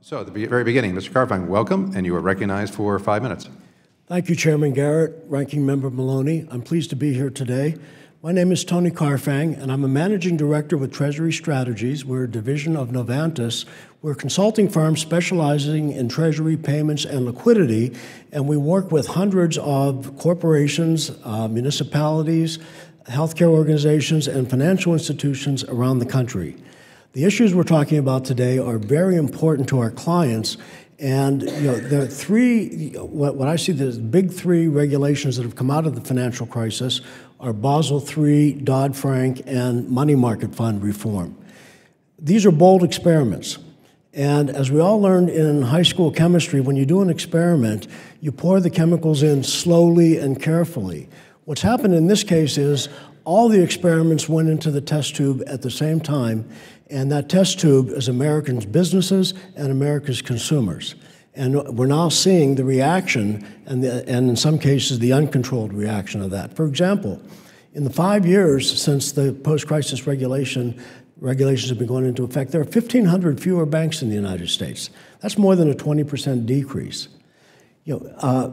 So at the very beginning, Mr. Carfang, welcome, and you are recognized for 5 minutes. Thank you, Chairman Garrett, Ranking Member Maloney. I'm pleased to be here today. My name is Tony Carfang, and I'm a managing director with Treasury Strategies. We're a division of Novantas. We're a consulting firm specializing in treasury payments and liquidity, and we work with hundreds of corporations, municipalities, healthcare organizations, and financial institutions around the country. The issues we're talking about today are very important to our clients, and there are three, what I see the big three regulations that have come out of the financial crisis are Basel III, Dodd-Frank, and money market fund reform. These are bold experiments. And as we all learned in high school chemistry, when you do an experiment, you pour the chemicals in slowly and carefully. What's happened in this case is all the experiments went into the test tube at the same time, and that test tube is Americans' businesses and America's consumers. And we're now seeing the reaction and in some cases the uncontrolled reaction of that. For example, in the 5 years since the post-crisis regulations have been going into effect, there are 1,500 fewer banks in the United States. That's more than a 20% decrease.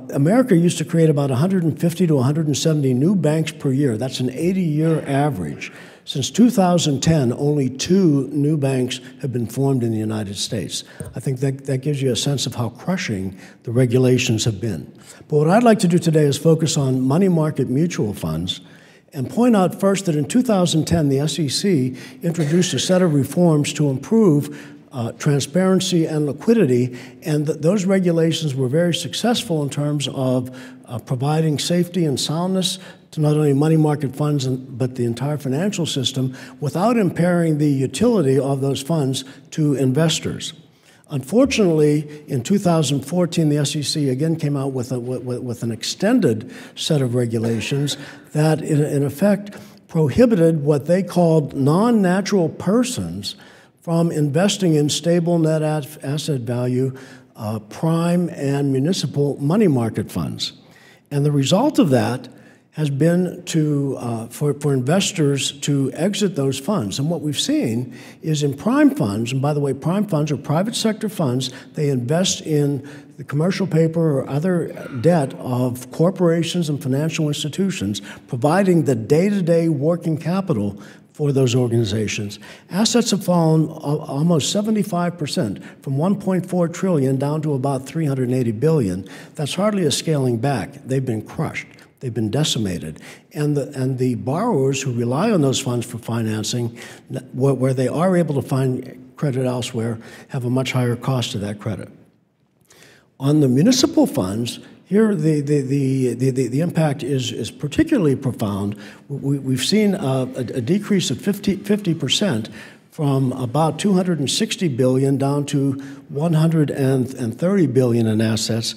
America used to create about 150 to 170 new banks per year. That's an 80-year average. Since 2010, only 2 new banks have been formed in the United States. I think that gives you a sense of how crushing the regulations have been. But what I'd like to do today is focus on money market mutual funds and point out first that in 2010, the SEC introduced a set of reforms to improve transparency and liquidity, and those regulations were very successful in terms of providing safety and soundness to not only money market funds but the entire financial system without impairing the utility of those funds to investors. Unfortunately, in 2014, the SEC again came out with an extended set of regulations that, in effect, prohibited what they called non-natural persons from investing in stable net asset value, prime and municipal money market funds. And the result of that has been for investors to exit those funds. And what we've seen is in prime funds, and by the way, prime funds are private sector funds, they invest in the commercial paper or other debt of corporations and financial institutions, providing the day-to-day working capital for those organizations. Assets have fallen almost 75%, from 1.4 trillion down to about 380 billion. That's hardly a scaling back. They've been crushed. They've been decimated. And the borrowers who rely on those funds for financing, where they are able to find credit elsewhere, have a much higher cost of that credit. On the municipal funds, here, the impact is particularly profound. We've seen a decrease of 50% from about 260 billion down to 130 billion in assets.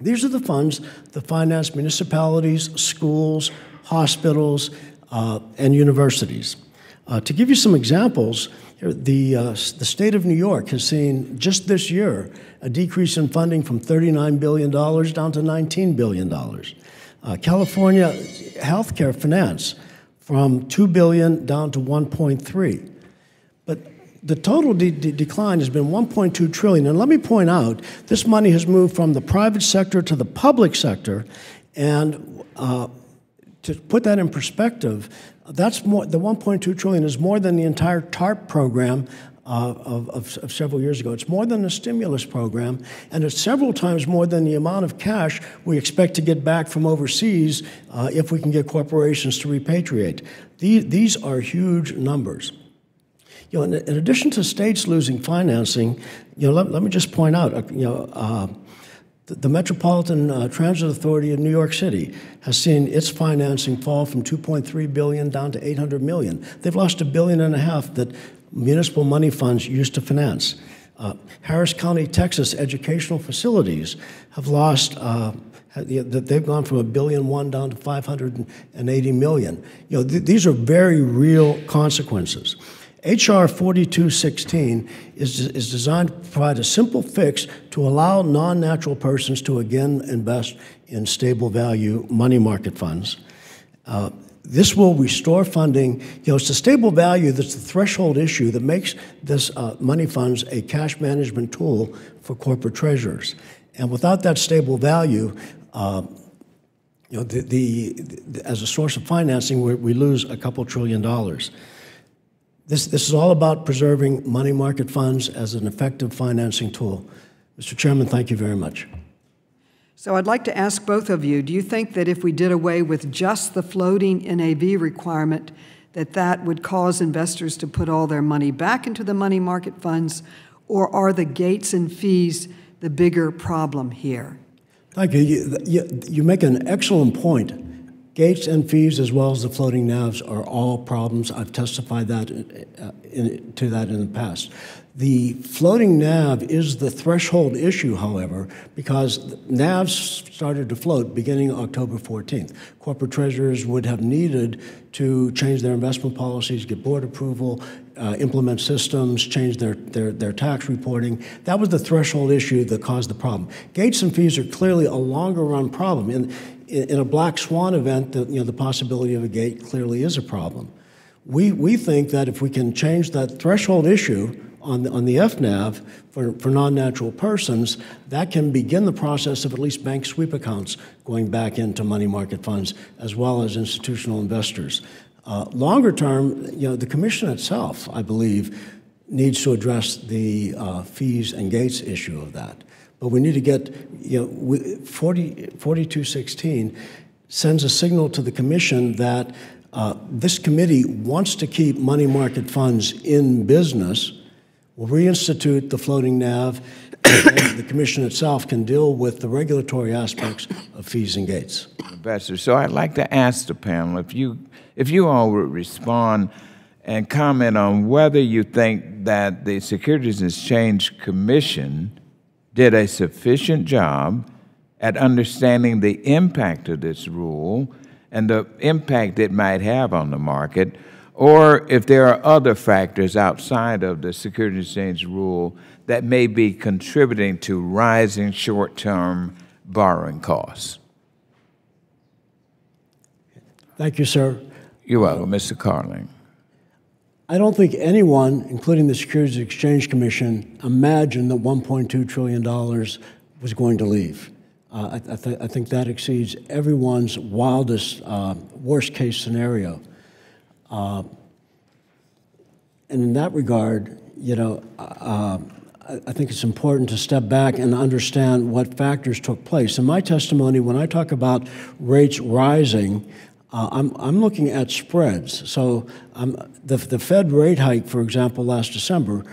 These are the funds that finance municipalities, schools, hospitals, and universities. To give you some examples, the state of New York has seen just this year a decrease in funding from $39 billion down to $19 billion. California healthcare finance from $2 billion down to $1.3. But the total decline has been $1.2 trillion. And let me point out, this money has moved from the private sector to the public sector, and to put that in perspective, that's more. The 1.2 trillion is more than the entire TARP program of several years ago. It's more than the stimulus program, and it's several times more than the amount of cash we expect to get back from overseas if we can get corporations to repatriate. These are huge numbers. In addition to states losing financing, let me just point out, the Metropolitan Transit Authority of New York City has seen its financing fall from 2.3 billion down to 800 million. They've lost $1.5 billion that municipal money funds used to finance. Harris County, Texas, educational facilities have lost. They've gone from $1.1 billion down to 580 million. These are very real consequences. H.R. 4216 is designed to provide a simple fix to allow non-natural persons to again invest in stable value money market funds. This will restore funding. You know, it's the stable value that's the threshold issue that makes this money funds a cash management tool for corporate treasurers. And without that stable value, you know, as a source of financing, we lose a couple trillion dollars. This is all about preserving money market funds as an effective financing tool. Mr. Chairman, thank you very much. So I'd like to ask both of you, do you think that if we did away with just the floating NAV requirement, that that would cause investors to put all their money back into the money market funds, or are the gates and fees the bigger problem here? Thank you. You make an excellent point. Gates and fees as well as the floating NAVs are all problems. I've testified that to that in the past. The floating NAV is the threshold issue, however, because NAVs started to float beginning October 14th. Corporate treasurers would have needed to change their investment policies, get board approval, implement systems, change their tax reporting. That was the threshold issue that caused the problem. Gates and fees are clearly a longer run problem. In a black swan event, the possibility of a gate clearly is a problem. We think that if we can change that threshold issue on the FNAV for non-natural persons, that can begin the process of at least bank sweep accounts going back into money market funds as well as institutional investors. Longer term, the Commission itself, I believe, needs to address the fees and gates issue of that. But we need to get, 4216 sends a signal to the Commission that this committee wants to keep money market funds in business. We'll reinstitute the floating NAV, and the Commission itself can deal with the regulatory aspects of fees and gates. Ambassador, so I'd like to ask the panel if you all would respond and comment on whether you think that the Securities and Exchange Commission did a sufficient job at understanding the impact of this rule and the impact it might have on the market, or if there are other factors outside of the Securities Exchange Rule that may be contributing to rising short-term borrowing costs. Thank you, sir. You're welcome, Mr. Carling. I don't think anyone, including the Securities and Exchange Commission, imagined that $1.2 trillion was going to leave. I think that exceeds everyone's wildest, worst-case scenario. And in that regard, I think it's important to step back and understand what factors took place. In my testimony, when I talk about rates rising, I'm looking at spreads. So the Fed rate hike, for example, last December,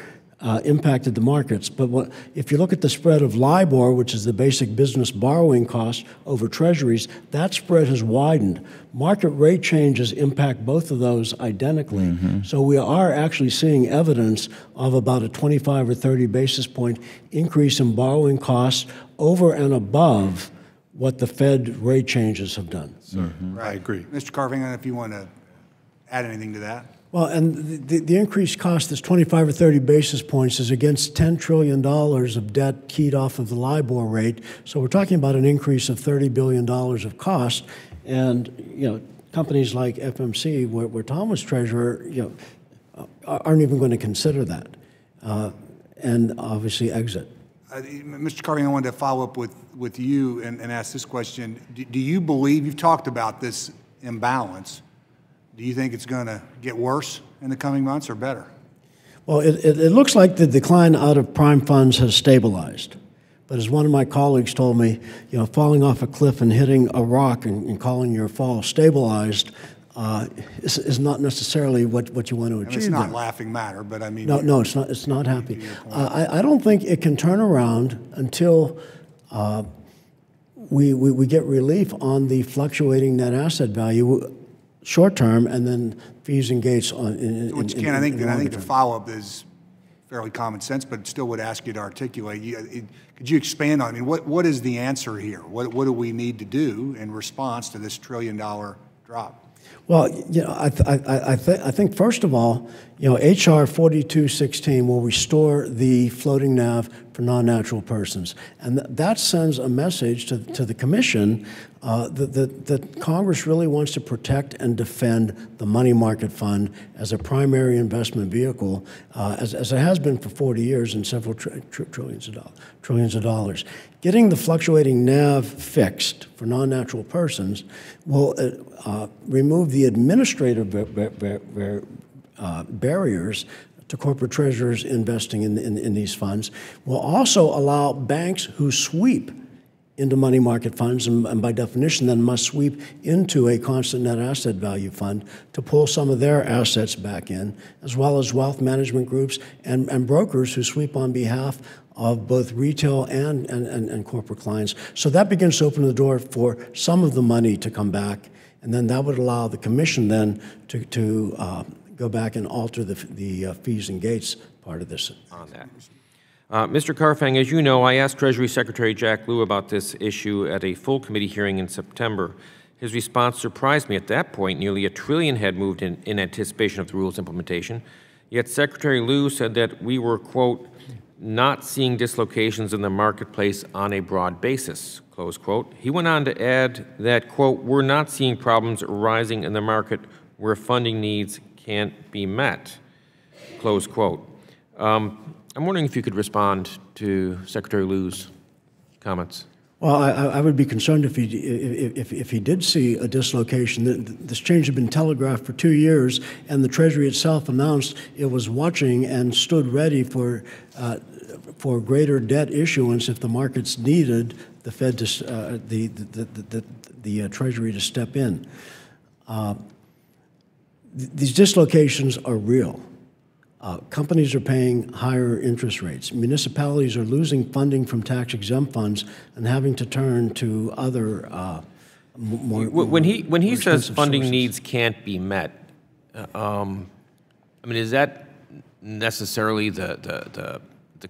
impacted the markets. But if you look at the spread of LIBOR, which is the basic business borrowing cost over treasuries, that spread has widened. Market rate changes impact both of those identically. Mm-hmm. So we are actually seeing evidence of about a 25 or 30 basis point increase in borrowing costs over and above what the Fed rate changes have done. Mm-hmm. Right. I agree. Mr. Carfang, if you want to add anything to that. Well, and the increased cost is 25 or 30 basis points is against $10 trillion of debt keyed off of the LIBOR rate. So we're talking about an increase of $30 billion of cost. And, companies like FMC, where Tom was treasurer, aren't even going to consider that and obviously exit. Mr. Carfang, I wanted to follow up with you and ask this question. Do you believe, you've talked about this imbalance, do you think it's going to get worse in the coming months or better? Well, it looks like the decline out of prime funds has stabilized. But as one of my colleagues told me, falling off a cliff and hitting a rock and calling your fall stabilized is not necessarily what you want to achieve. And it's not there. Laughing matter, but I mean... No, it's not. It's not happy. I don't think it can turn around until... We get relief on the fluctuating net asset value short term, and then fees and gates on. I think the follow up is fairly common sense, but still would ask you to articulate. Could you expand on? I mean, what is the answer here? What do we need to do in response to this $1 trillion drop? Well, you know, I think first of all, you know, H.R. 4216 will restore the floating NAV for non-natural persons, and that sends a message to the Commission that Congress really wants to protect and defend the money market fund as a primary investment vehicle, as it has been for 40 years and several trillions of dollars. Getting the fluctuating NAV fixed for non-natural persons will remove the administrative barriers to corporate treasurers investing in these funds. Will also allow banks who sweep into money market funds and by definition then must sweep into a constant net asset value fund to pull some of their assets back in, as well as wealth management groups and brokers who sweep on behalf of both retail and corporate clients. So that begins to open the door for some of the money to come back, and then that would allow the Commission then to go back and alter the fees and gates part of this. On that. Mr. Carfang, as you know, I asked Treasury Secretary Jack Lew about this issue at a full committee hearing in September. His response surprised me. At that point, nearly $1 trillion had moved in anticipation of the rule's implementation. Yet Secretary Lew said that we were, quote, not seeing dislocations in the marketplace on a broad basis, close quote. He went on to add that, quote, we're not seeing problems arising in the market where funding needs can't be met, close quote. I'm wondering if you could respond to Secretary Lew's comments. Well, I would be concerned if he did see a dislocation. This change had been telegraphed for 2 years, and the Treasury itself announced it was watching and stood ready for greater debt issuance if the markets needed the Fed to the Treasury to step in. These dislocations are real. Companies are paying higher interest rates. Municipalities are losing funding from tax-exempt funds and having to turn to other When he says funding sources. Needs can't be met, I mean, is that necessarily the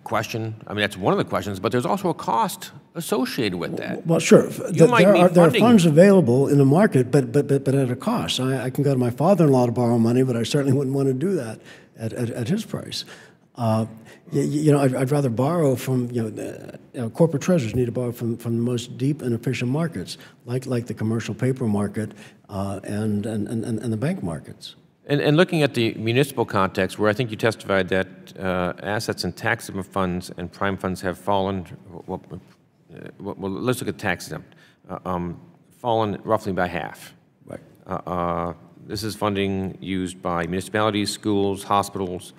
question? I mean, that's one of the questions, but there's also a cost associated with that. Well, sure. There are funds available in the market, but at a cost. I can go to my father-in-law to borrow money, but I certainly wouldn't want to do that at his price. You know, I'd rather borrow from, corporate treasurers need to borrow from the most deep and efficient markets, like the commercial paper market and the bank markets. And looking at the municipal context, where I think you testified that assets in tax-exempt funds and prime funds have fallen, well let's look at tax-exempt, fallen roughly by half. Right. This is funding used by municipalities, schools, hospitals.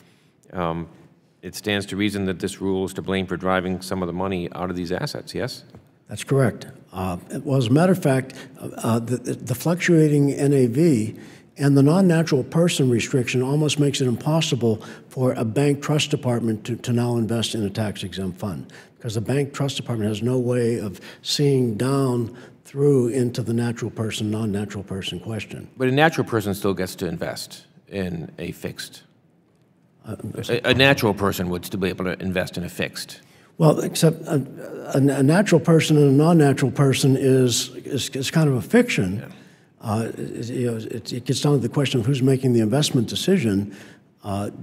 It stands to reason that this rule is to blame for driving some of the money out of these assets, yes? That's correct. Well, as a matter of fact, the fluctuating NAV and the non-natural person restriction almost makes it impossible for a bank trust department to now invest in a tax-exempt fund, because the bank trust department has no way of seeing down through into the natural person, non-natural person question. But a natural person still gets to invest in a fixed. A natural person would still be able to invest in a fixed. Well, except a natural person and a non-natural person is kind of a fiction. Yeah. It gets down to the question of who's making the investment decision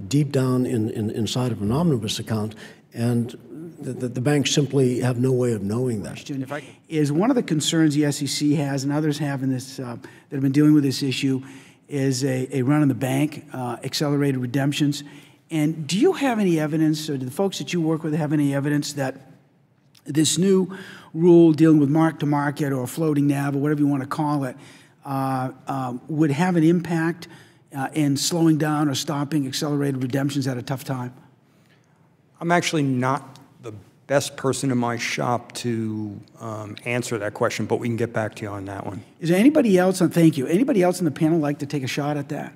deep down inside of an omnibus account, and the banks simply have no way of knowing that. Question is, one of the concerns the SEC has and others have in this that have been dealing with this issue is a run on the bank, accelerated redemptions. And do you have any evidence, or do the folks that you work with have any evidence that this new rule dealing with mark-to-market or floating NAV or whatever you want to call it would have an impact in slowing down or stopping accelerated redemptions at a tough time? I'm actually not the best person in my shop to answer that question, but we can get back to you on that one. Is there anybody else on, thank you, anybody else on the panel like to take a shot at that?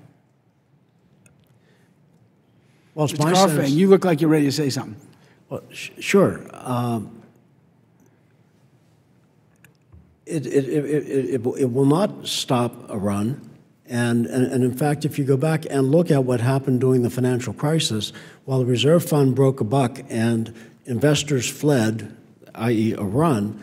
Well, it's Mr. Carfang, you look like you're ready to say something. Well, sure. It will not stop a run. And in fact, if you go back and look at what happened during the financial crisis, while the reserve fund broke a buck and investors fled, i.e. a run,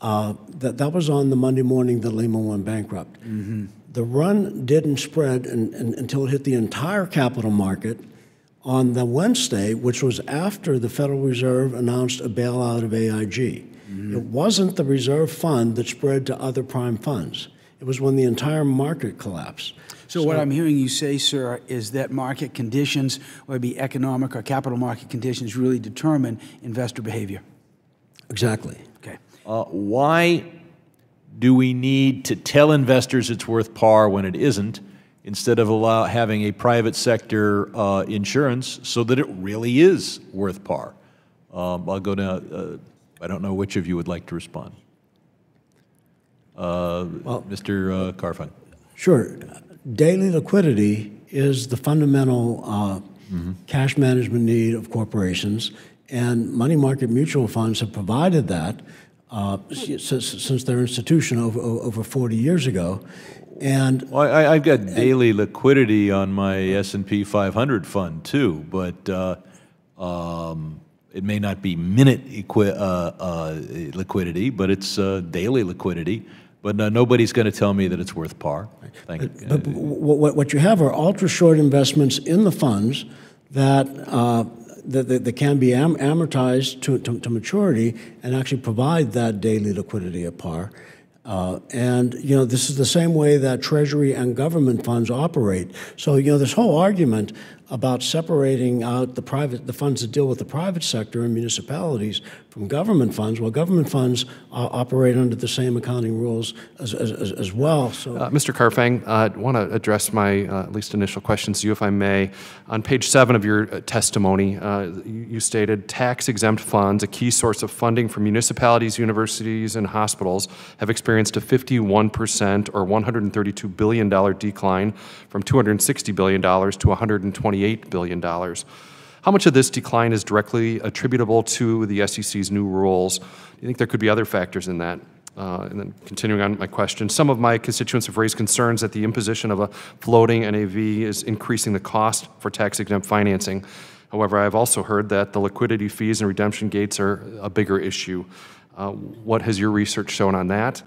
that was on the Monday morning that Lehman went bankrupt. Mm-hmm. The run didn't spread until it hit the entire capital market on the Wednesday, which was after the Federal Reserve announced a bailout of AIG. Mm-hmm. It wasn't the reserve fund that spread to other prime funds. It was when the entire market collapsed. So what I'm hearing you say, sir, is that market conditions, whether it be economic or capital market conditions, really determine investor behavior. Exactly. Okay. Why do we need to tell investors it's worth par when it isn't, instead of having a private sector insurance so that it really is worth par? I'll go to, I don't know which of you would like to respond. Well, Mr. Carfang. Sure. Daily liquidity is the fundamental cash management need of corporations, and money market mutual funds have provided that since their institution over 40 years ago. And well, I've got daily liquidity on my S&P 500 fund too, but it may not be minute liquidity, but it's daily liquidity. But no, nobody's going to tell me that it's worth par. But what you have are ultra-short investments in the funds that that can be amortized to maturity and actually provide that daily liquidity at par. And you know, this is the same way that Treasury and government funds operate. So you know, this whole argument about separating out the funds that deal with the private sector and municipalities from government funds. Well, government funds operate under the same accounting rules as well. So, Mr. Carfang, I want to address my at least initial questions to you, if I may. On page 7 of your testimony, you stated tax-exempt funds, a key source of funding for municipalities, universities, and hospitals, have experienced a 51% or $132 billion decline from $260 billion to $128 billion. How much of this decline is directly attributable to the SEC's new rules? Do you think there could be other factors in that? And then continuing on my question, some of my constituents have raised concerns that the imposition of a floating NAV is increasing the cost for tax-exempt financing. However, I've also heard that the liquidity fees and redemption gates are a bigger issue. What has your research shown on that?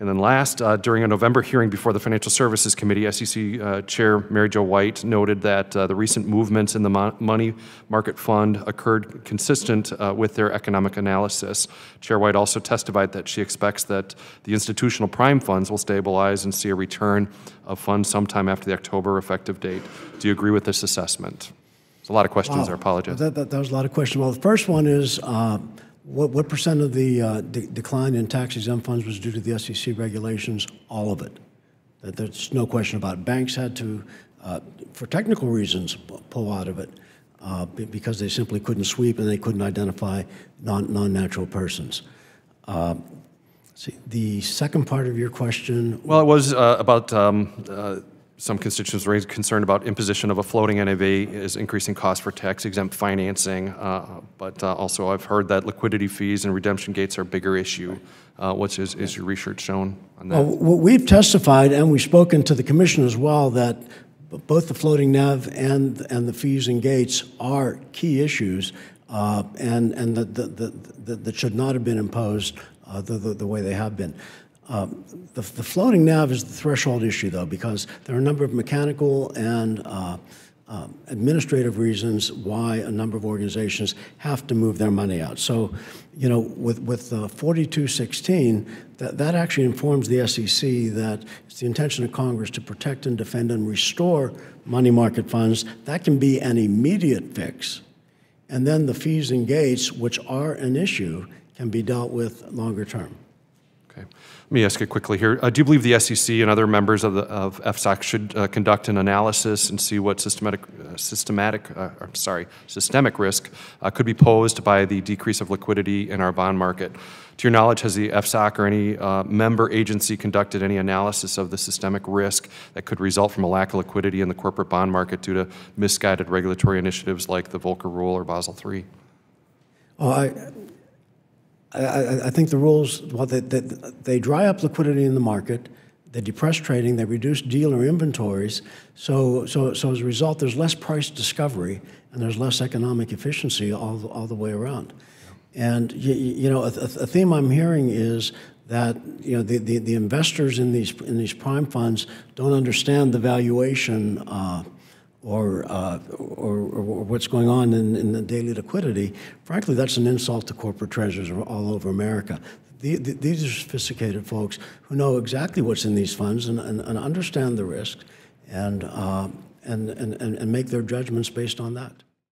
And then last, during a November hearing before the Financial Services Committee, SEC Chair Mary Jo White noted that the recent movements in the money market fund occurred consistent with their economic analysis. Chair White also testified that she expects that the institutional prime funds will stabilize and see a return of funds sometime after the October effective date. Do you agree with this assessment? It's a lot of questions. Wow. I apologize. That was a lot of questions. Well, the first one is... What percent of the decline in tax-exempt funds was due to the SEC regulations? All of it. There's no question about it. Banks had to, for technical reasons, pull out of it because they simply couldn't sweep and they couldn't identify non-natural persons. See, the second part of your question... Well, it was about... some constituents raised concern about imposition of a floating NAV is increasing costs for tax-exempt financing, but also I've heard that liquidity fees and redemption gates are a bigger issue. What is your research shown on that? Well, we've testified, and we've spoken to the Commission as well, that both the floating NAV and the fees and gates are key issues and that should not have been imposed the way they have been. The floating NAV is the threshold issue, though, because there are a number of mechanical and administrative reasons why a number of organizations have to move their money out. So, you know, with 4216, that actually informs the SEC that it's the intention of Congress to protect and defend and restore money market funds. That can be an immediate fix. And then the fees and gates, which are an issue, can be dealt with longer term. Okay. Let me ask you quickly here. Do you believe the SEC and other members of FSOC should conduct an analysis and see what systemic risk could be posed by the decrease of liquidity in our bond market? To your knowledge, has the FSOC or any member agency conducted any analysis of the systemic risk that could result from a lack of liquidity in the corporate bond market due to misguided regulatory initiatives like the Volcker Rule or Basel III? Oh, I think the rules, well, they dry up liquidity in the market, they depress trading, they reduce dealer inventories, so as a result there's less price discovery and there's less economic efficiency all the way around. And, you know, a theme I'm hearing is that the investors in these prime funds don't understand the valuation or what's going on in the daily liquidity. Frankly, that's an insult to corporate treasurers all over America. These are sophisticated folks who know exactly what's in these funds and understand the risk and make their judgments based on that.